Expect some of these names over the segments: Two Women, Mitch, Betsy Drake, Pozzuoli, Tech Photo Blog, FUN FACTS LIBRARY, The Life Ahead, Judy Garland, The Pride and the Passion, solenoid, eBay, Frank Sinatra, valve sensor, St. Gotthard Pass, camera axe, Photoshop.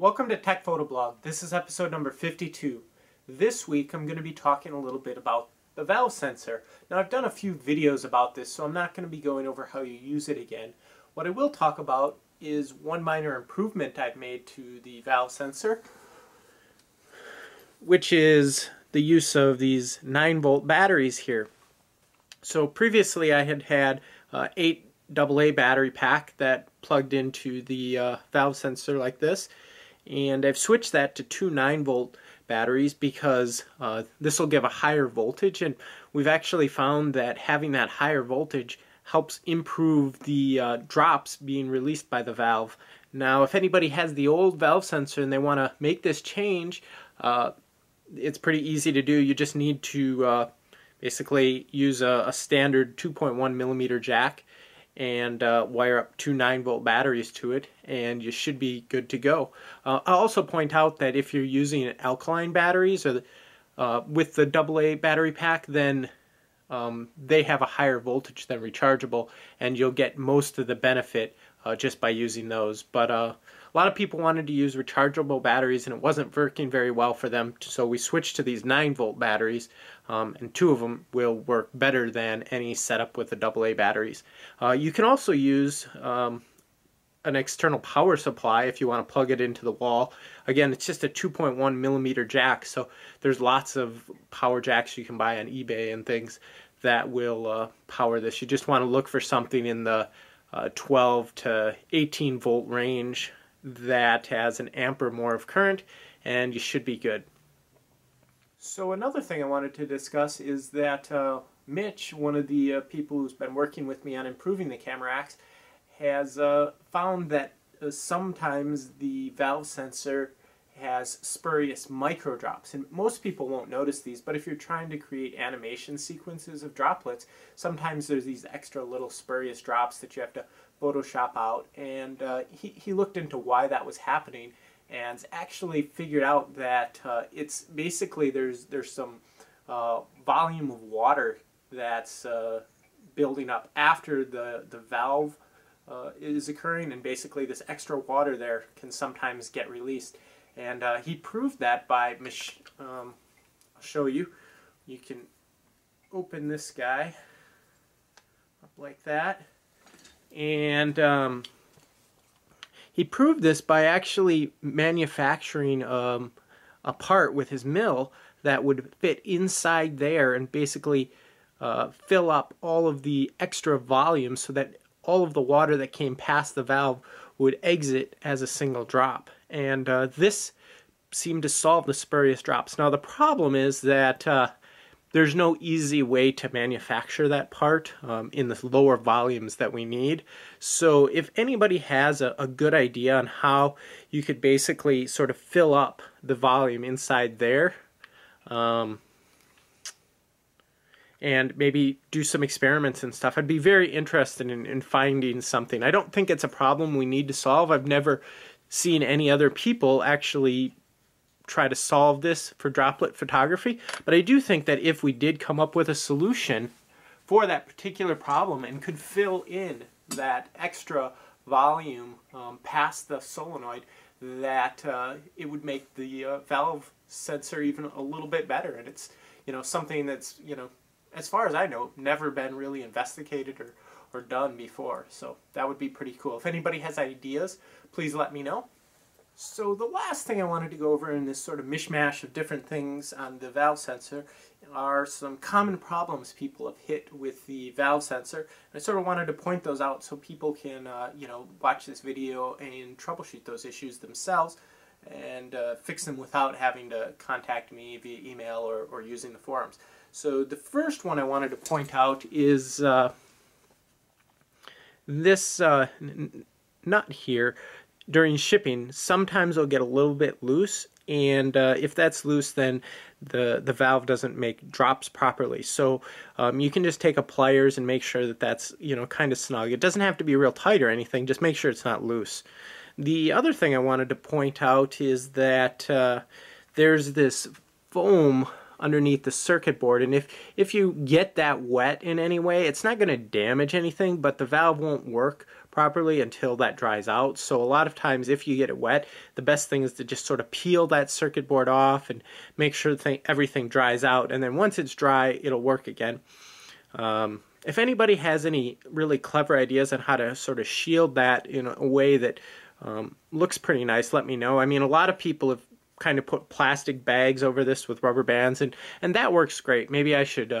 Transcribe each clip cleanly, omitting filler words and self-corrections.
Welcome to Tech Photo Blog. This is episode number 52. This week I'm going to be talking a little bit about the valve sensor. Now I've done a few videos about this, so I'm not going to be going over how you use it again. What I will talk about is one minor improvement I've made to the valve sensor, which is the use of these 9-volt batteries here. So previously I had had 8 AA battery pack that plugged into the valve sensor like this. And I've switched that to two 9-volt batteries because this will give a higher voltage, and we've actually found that having that higher voltage helps improve the drops being released by the valve. Now if anybody has the old valve sensor and they want to make this change, it's pretty easy to do. You just need to basically use a standard 2.1 millimeter jack and wire up two 9-volt batteries to it, and you should be good to go. I'll also point out that if you're using alkaline batteries or with the AA battery pack, then they have a higher voltage than rechargeable, and you'll get most of the benefit just by using those. But a lot of people wanted to use rechargeable batteries, and it wasn't working very well for them, so we switched to these 9-volt batteries, and two of them will work better than any setup with the AA batteries. You can also use an external power supply if you want to plug it into the wall. Again, it's just a 2.1 millimeter jack, so there's lots of power jacks you can buy on eBay and things that will power this. You just want to look for something in the 12 to 18 volt range that has an amp or more of current, and you should be good. So another thing I wanted to discuss is that Mitch, one of the people who's been working with me on improving the camera axe, has found that sometimes the valve sensor has spurious micro drops, and most people won't notice these, but if you're trying to create animation sequences of droplets, sometimes there's these extra little spurious drops that you have to Photoshop out, and he looked into why that was happening and actually figured out that it's basically there's some volume of water that's building up after the valve is occurring, and basically this extra water there can sometimes get released. And he proved that by, I'll show you. You can open this guy up like that. And he proved this by actually manufacturing a part with his mill that would fit inside there and basically fill up all of the extra volume so that all of the water that came past the valve would exit as a single drop. And this seemed to solve the spurious drops. Now the problem is that there's no easy way to manufacture that part in the lower volumes that we need. So if anybody has a good idea on how you could basically sort of fill up the volume inside there, and maybe do some experiments and stuff, I'd be very interested in finding something. I don't think it's a problem we need to solve. I've never seen any other people actually try to solve this for droplet photography, but I do think that if we did come up with a solution for that particular problem and could fill in that extra volume past the solenoid, that it would make the valve sensor even a little bit better. And it's, you know, something that's, you know, as far as I know, never been really investigated or done before. So that would be pretty cool. If anybody has ideas, please let me know. So the last thing I wanted to go over in this sort of mishmash of different things on the valve sensor are some common problems people have hit with the valve sensor. And I sort of wanted to point those out so people can, you know, watch this video and troubleshoot those issues themselves and fix them without having to contact me via email or using the forums. So the first one I wanted to point out is this nut here. During shipping, sometimes it'll get a little bit loose, and if that's loose, then the valve doesn't make drops properly. So you can just take a pliers and make sure that that's, you know, kind of snug. It doesn't have to be real tight or anything, just make sure it's not loose. The other thing I wanted to point out is that there's this foam underneath the circuit board, and if you get that wet in any way, it's not going to damage anything, but the valve won't work properly until that dries out. So a lot of times if you get it wet, the best thing is to just sort of peel that circuit board off and make sure everything dries out, and then once it's dry it'll work again. If anybody has any really clever ideas on how to sort of shield that in a way that looks pretty nice, let me know. I mean, a lot of people have kind of put plastic bags over this with rubber bands, and that works great. Maybe I should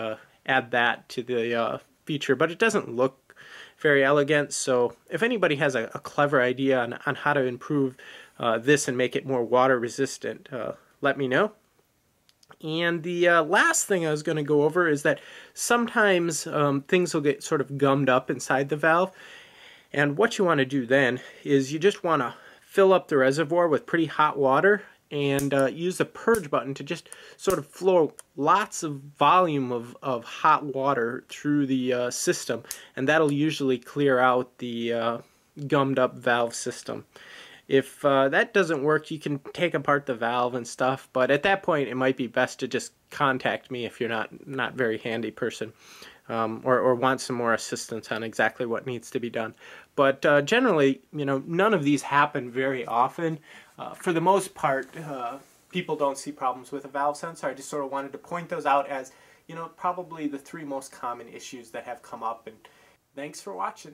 add that to the feature, but it doesn't look very elegant. So if anybody has a clever idea on how to improve this and make it more water resistant, let me know. And the last thing I was going to go over is that sometimes things will get sort of gummed up inside the valve, and what you want to do then is you just want to fill up the reservoir with pretty hot water and use the purge button to just sort of flow lots of volume of hot water through the system, and that'll usually clear out the gummed up valve system. If that doesn't work, you can take apart the valve and stuff, but at that point it might be best to just contact me if you're not very handy person, or want some more assistance on exactly what needs to be done. But generally, you know, none of these happen very often. For the most part, people don't see problems with a valve sensor. I just sort of wanted to point those out as, you know, probably the 3 most common issues that have come up. And thanks for watching.